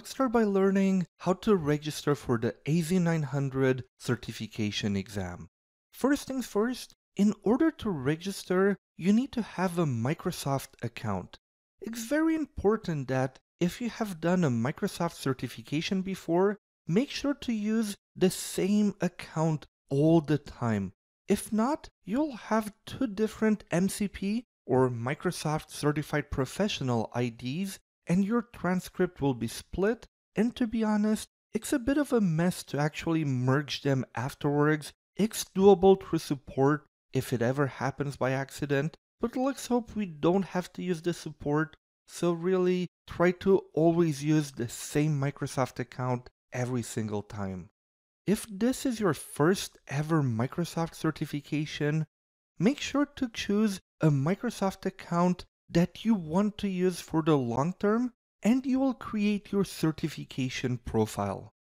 let's start by learning how to register for the AZ-900 certification exam. First things first, in order to register, you need to have a Microsoft account. It's very important that if you have done a Microsoft certification before, make sure to use the same account all the time. If not, you'll have two different MCP or Microsoft Certified Professional IDs, and your transcript will be split, and to be honest, it's a bit of a mess to actually merge them afterwards. It's doable through support if it ever happens by accident, but let's hope we don't have to use the support, so really try to always use the same Microsoft account every single time. If this is your first ever Microsoft certification, make sure to choose a Microsoft account that you want to use for the long term, and you will create your certification profile.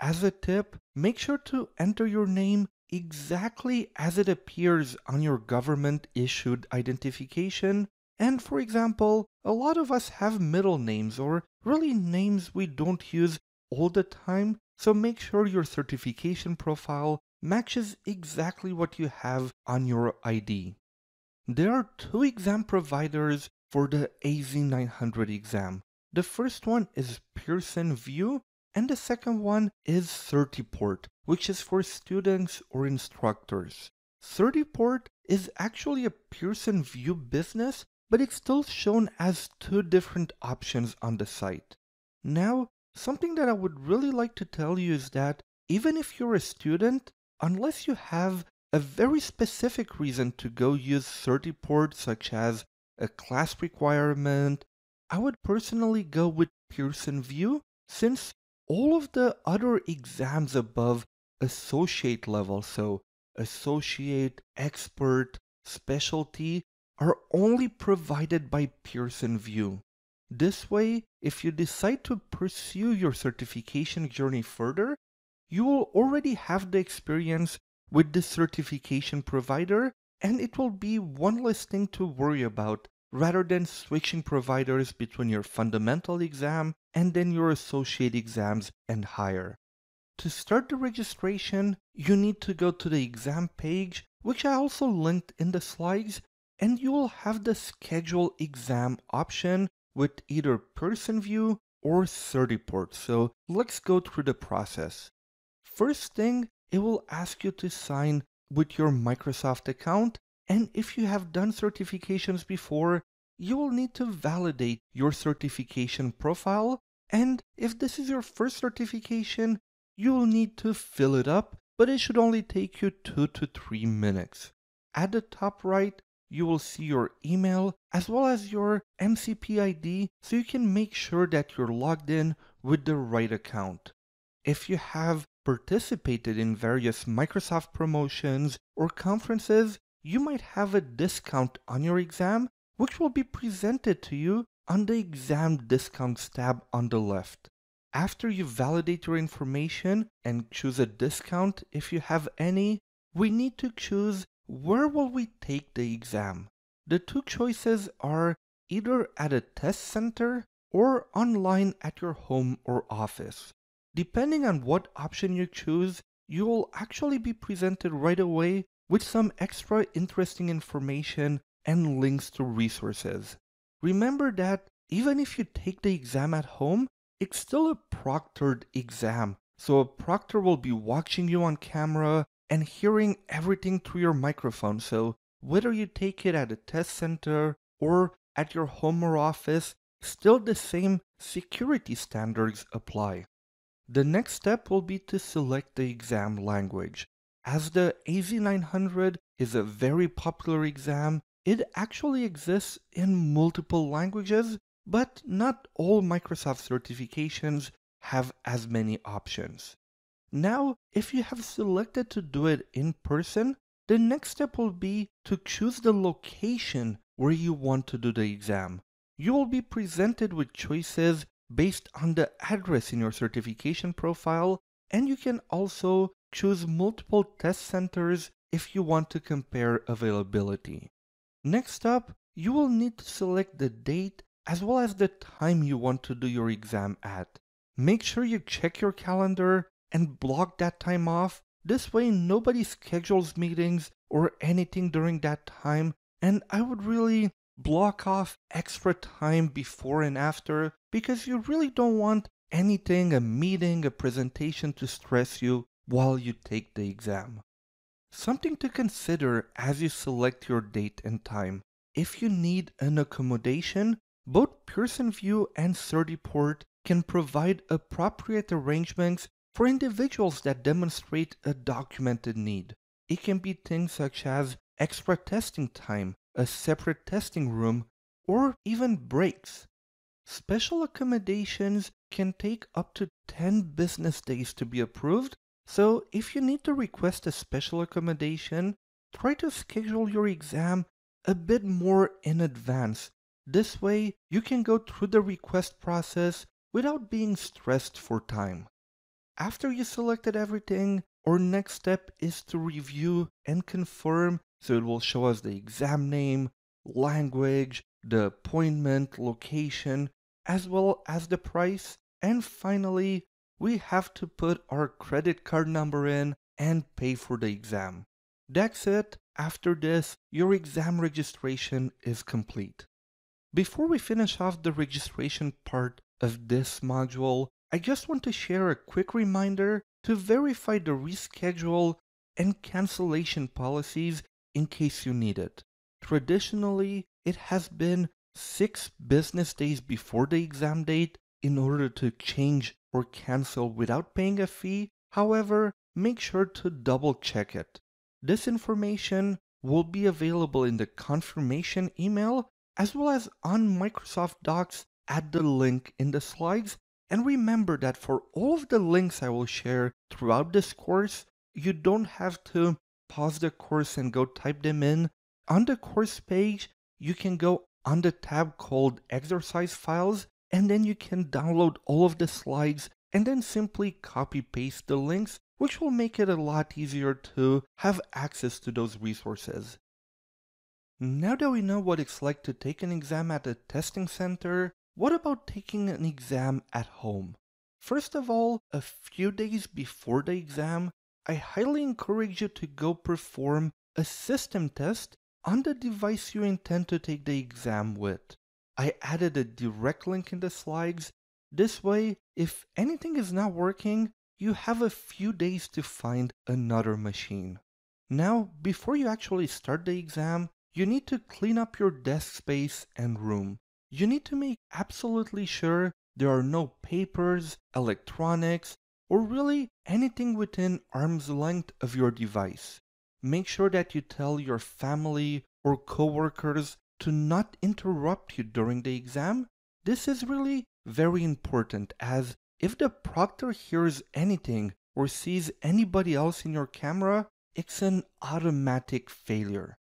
As a tip, make sure to enter your name exactly as it appears on your government-issued identification. And for example, a lot of us have middle names or really names we don't use all the time, so make sure your certification profile matches exactly what you have on your ID. There are two exam providers for the AZ-900 exam. The first one is Pearson VUE, and the second one is CertiPort, which is for students or instructors. CertiPort is actually a Pearson VUE business, but it's still shown as two different options on the site. Now, something that I would really like to tell you is that even if you're a student, unless you have a very specific reason to go use CertiPort, such as a class requirement, I would personally go with Pearson VUE, since all of the other exams above associate level, so associate, expert, specialty, are only provided by Pearson VUE. This way, if you decide to pursue your certification journey further, you will already have the experience with the certification provider, and it will be one less thing to worry about, rather than switching providers between your fundamental exam and then your associate exams and higher. To start the registration, you need to go to the exam page, which I also linked in the slides, and you will have the schedule exam option with either Pearson VUE or CertiPort. So let's go through the process. First thing, it will ask you to sign with your Microsoft account, and if you have done certifications before, you will need to validate your certification profile. And if this is your first certification, you will need to fill it up, but it should only take you 2 to 3 minutes. At the top right, you will see your email as well as your MCP ID, so you can make sure that you're logged in with the right account. If you have participated in various Microsoft promotions or conferences, you might have a discount on your exam, which will be presented to you on the exam discounts tab on the left. After you validate your information and choose a discount, if you have any, we need to choose where will we take the exam. The two choices are either at a test center or online at your home or office. Depending on what option you choose, you will actually be presented right away with some extra interesting information and links to resources. Remember that even if you take the exam at home, it's still a proctored exam. So a proctor will be watching you on camera and hearing everything through your microphone. So whether you take it at a test center or at your home or office, still the same security standards apply. The next step will be to select the exam language. As the AZ-900 is a very popular exam, it actually exists in multiple languages, but not all Microsoft certifications have as many options. Now, if you have selected to do it in person, the next step will be to choose the location where you want to do the exam. You will be presented with choices based on the address in your certification profile, and you can also choose multiple test centers if you want to compare availability. Next up, you will need to select the date as well as the time you want to do your exam at. Make sure you check your calendar and block that time off. This way nobody schedules meetings or anything during that time, and I would really block off extra time before and after, because you really don't want anything, a meeting, a presentation, to stress you while you take the exam. Something to consider as you select your date and time. If you need an accommodation, both Pearson VUE and CertiPort can provide appropriate arrangements for individuals that demonstrate a documented need. It can be things such as extra testing time, a separate testing room, or even breaks. Special accommodations can take up to 10 business days to be approved, so if you need to request a special accommodation, try to schedule your exam a bit more in advance. This way, you can go through the request process without being stressed for time. After you selected everything, our next step is to review and confirm, so it will show us the exam name, language, the appointment, location, as well as the price. And finally, we have to put our credit card number in and pay for the exam. That's it. After this, your exam registration is complete. Before we finish off the registration part of this module, I just want to share a quick reminder to verify the reschedule and cancellation policies in case you need it. Traditionally, it has been 6 business days before the exam date in order to change or cancel without paying a fee. However, make sure to double check it. This information will be available in the confirmation email as well as on Microsoft Docs at the link in the slides. And remember that for all of the links I will share throughout this course, you don't have to pause the course and go type them in. On the course page, you can go on the tab called Exercise Files, and then you can download all of the slides and then simply copy paste the links, which will make it a lot easier to have access to those resources. Now that we know what it's like to take an exam at a testing center, what about taking an exam at home? First of all, a few days before the exam, I highly encourage you to go perform a system test on the device you intend to take the exam with. I added a direct link in the slides. This way, if anything is not working, you have a few days to find another machine. Now, before you actually start the exam, you need to clean up your desk space and room. You need to make absolutely sure there are no papers, electronics, or really anything within arm's length of your device. Make sure that you tell your family or coworkers to not interrupt you during the exam. This is really very important, as if the proctor hears anything or sees anybody else in your camera, it's an automatic failure.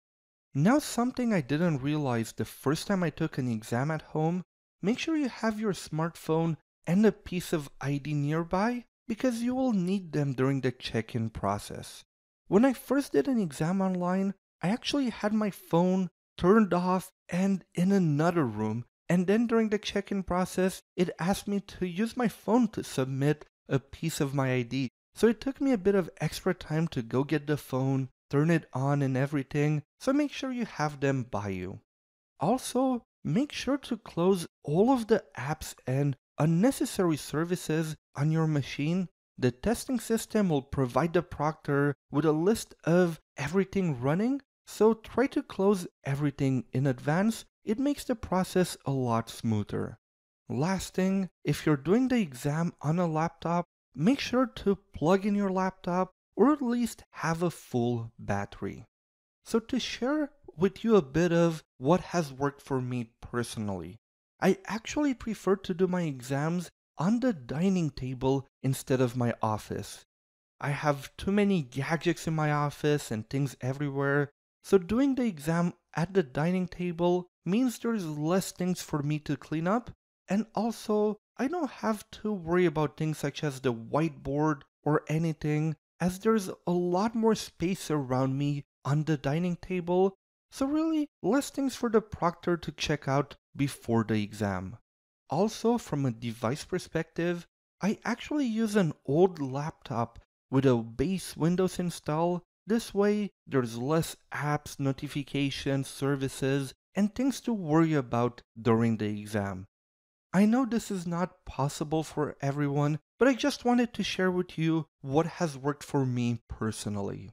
Now, something I didn't realize the first time I took an exam at home, make sure you have your smartphone and a piece of ID nearby, because you will need them during the check-in process. When I first did an exam online, I actually had my phone turned off and in another room, and then during the check-in process, it asked me to use my phone to submit a piece of my ID. So it took me a bit of extra time to go get the phone, turn it on and everything, so make sure you have them by you. Also, make sure to close all of the apps and unnecessary services on your machine. The testing system will provide the proctor with a list of everything running, so try to close everything in advance. It makes the process a lot smoother. Last thing, if you're doing the exam on a laptop, make sure to plug in your laptop or at least have a full battery. So to share with you a bit of what has worked for me personally, I actually prefer to do my exams on the dining table instead of my office. I have too many gadgets in my office and things everywhere, so doing the exam at the dining table means there's less things for me to clean up, and also I don't have to worry about things such as the whiteboard or anything, as there's a lot more space around me on the dining table, so really less things for the proctor to check out before the exam. Also, from a device perspective, I actually use an old laptop with a base Windows install. This way, there's less apps, notifications, services, and things to worry about during the exam. I know this is not possible for everyone, but I just wanted to share with you what has worked for me personally.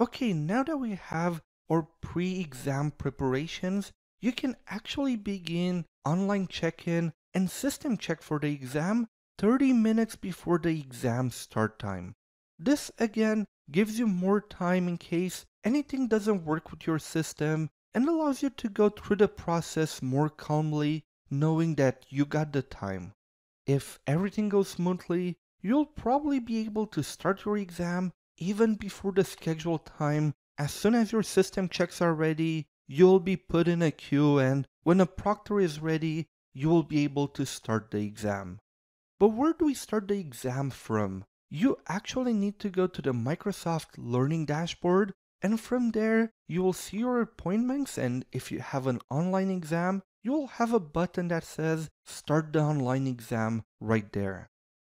Okay, now that we have our pre-exam preparations, you can actually begin online check-in and system check for the exam 30 minutes before the exam start time. This again gives you more time in case anything doesn't work with your system and allows you to go through the process more calmly, knowing that you got the time. If everything goes smoothly, you'll probably be able to start your exam even before the scheduled time. As soon as your system checks are ready, you'll be put in a queue, and when a proctor is ready, you will be able to start the exam. But where do we start the exam from? You actually need to go to the Microsoft Learning Dashboard, and from there, you will see your appointments, and if you have an online exam, you'll have a button that says Start the Online Exam right there.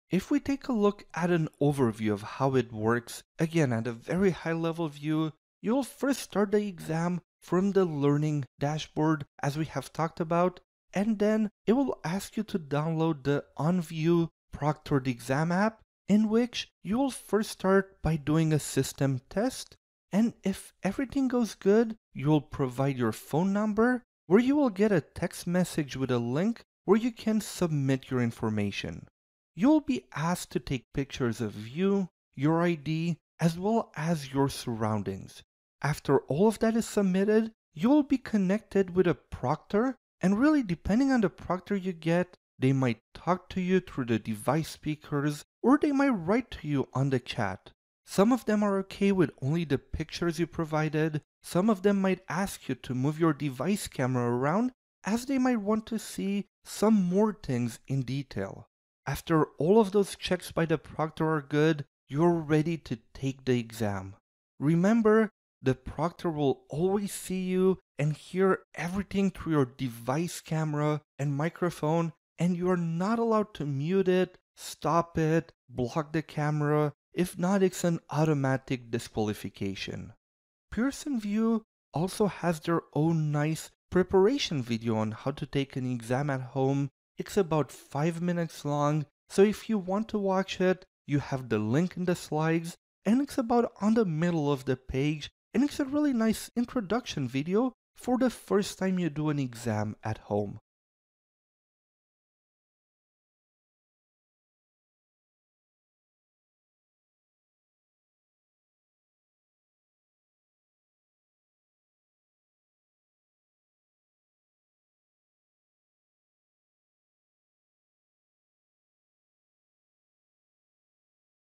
If we take a look at an overview of how it works, again at a very high level view, you'll first start the exam from the Learning Dashboard as we have talked about, and then it will ask you to download the OnView Proctored Exam App, in which you will first start by doing a system test, and if everything goes good, you will provide your phone number, where you will get a text message with a link where you can submit your information. You will be asked to take pictures of you, your ID, as well as your surroundings. After all of that is submitted, you will be connected with a proctor, and really, depending on the proctor you get, they might talk to you through the device speakers, or they might write to you on the chat. Some of them are okay with only the pictures you provided. Some of them might ask you to move your device camera around, as they might want to see some more things in detail. After all of those checks by the proctor are good, you're ready to take the exam. Remember, the proctor will always see you and hear everything through your device camera and microphone, and you are not allowed to mute it, stop it, block the camera. If not, it's an automatic disqualification. Pearson VUE also has their own nice preparation video on how to take an exam at home. It's about 5 minutes long, so if you want to watch it, you have the link in the slides, and it's about on the middle of the page. And it's a really nice introduction video for the first time you do an exam at home.